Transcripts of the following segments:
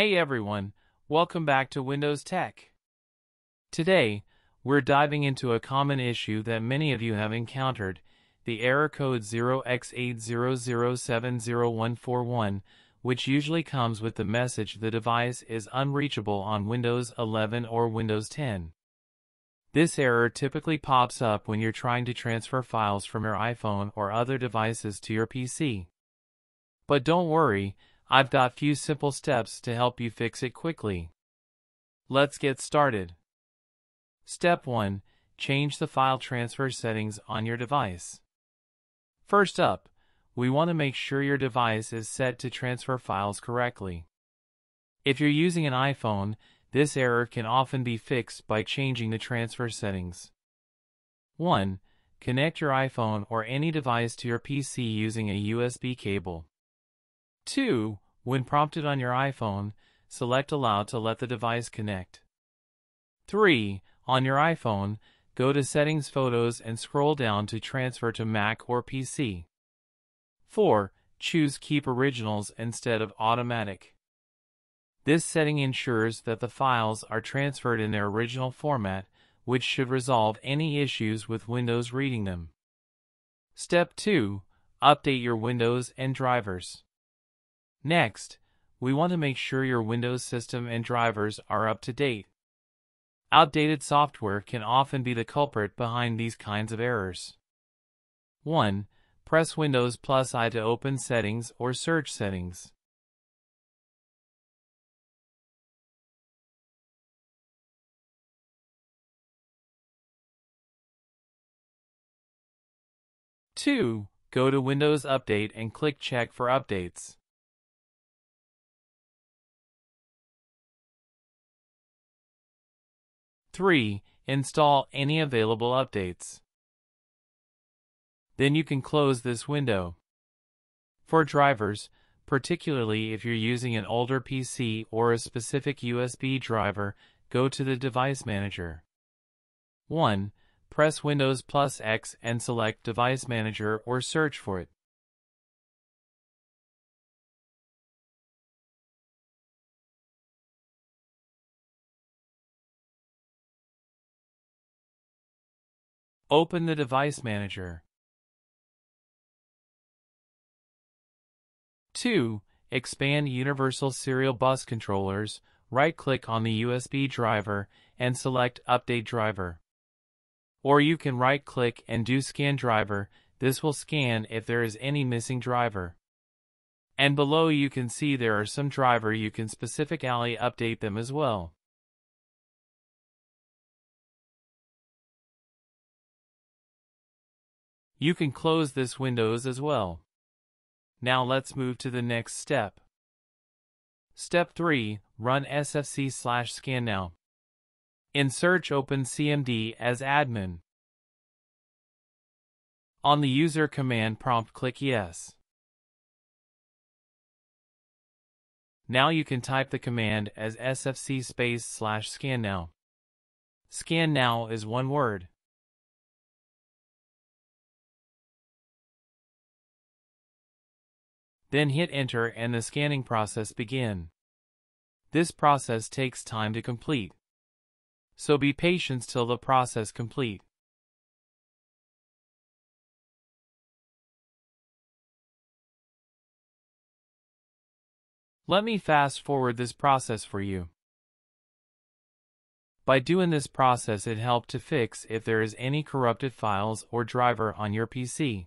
Hey everyone, welcome back to Windows Tech. Today, we're diving into a common issue that many of you have encountered, the error code 0x80070141, which usually comes with the message the device is unreachable on Windows 11 or Windows 10. This error typically pops up when you're trying to transfer files from your iPhone or other devices to your PC. But don't worry, I've got a few simple steps to help you fix it quickly. Let's get started. Step 1. Change the file transfer settings on your device. First up, we want to make sure your device is set to transfer files correctly. If you're using an iPhone, this error can often be fixed by changing the transfer settings. 1. Connect your iPhone or any device to your PC using a USB cable. 2. When prompted on your iPhone, select Allow to let the device connect. 3. On your iPhone, go to Settings Photos and scroll down to Transfer to Mac or PC. 4. Choose Keep Originals instead of Automatic. This setting ensures that the files are transferred in their original format, which should resolve any issues with Windows reading them. Step 2. Update your Windows and drivers. Next, we want to make sure your Windows system and drivers are up to date. Outdated software can often be the culprit behind these kinds of errors. 1. Press Windows + I to open Settings or search Settings. 2. Go to Windows Update and click Check for Updates. 3. Install any available updates. Then you can close this window. For drivers, particularly if you're using an older PC or a specific USB driver, go to the Device Manager. 1. Press Windows + X and select Device Manager or search for it. 2. Open the Device Manager. 2. Expand Universal Serial Bus Controllers, right-click on the USB driver, and select Update Driver. Or you can right-click and do Scan Driver. This will scan if there is any missing driver. And below you can see there are some drivers you can specifically update them as well. You can close this windows as well. Now let's move to the next step. Step 3. Run Sfc/scan now. In search, open CMD as admin. On the user command prompt, click Yes. Now you can type the command as sfc/scan now. Scan now is one word. Then hit Enter and the scanning process begins. This process takes time to complete, so be patient till the process complete. Let me fast forward this process for you. By doing this process, it helped to fix if there is any corrupted files or driver on your PC.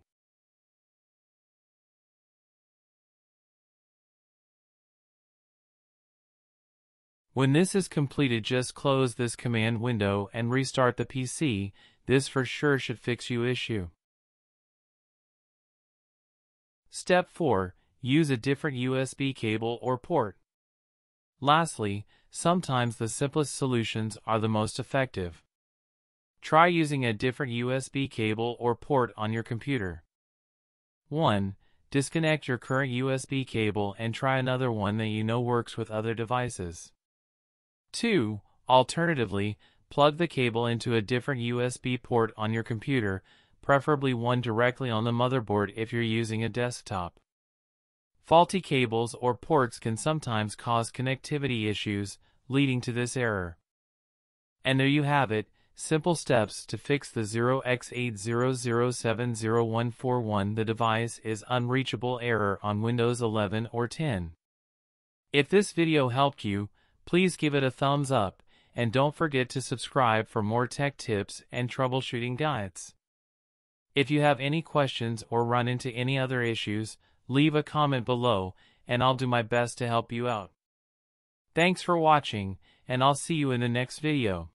When this is completed, just close this command window and restart the PC. This for sure should fix your issue. Step 4. Use a different USB cable or port. Lastly, sometimes the simplest solutions are the most effective. Try using a different USB cable or port on your computer. 1. Disconnect your current USB cable and try another one that you know works with other devices. 2. Alternatively, plug the cable into a different USB port on your computer, preferably one directly on the motherboard if you're using a desktop. Faulty cables or ports can sometimes cause connectivity issues, leading to this error. And there you have it, simple steps to fix the 0x80070141 the device is unreachable error on Windows 11 or 10. If this video helped you, please give it a thumbs up, and don't forget to subscribe for more tech tips and troubleshooting guides. If you have any questions or run into any other issues, leave a comment below, and I'll do my best to help you out. Thanks for watching, and I'll see you in the next video.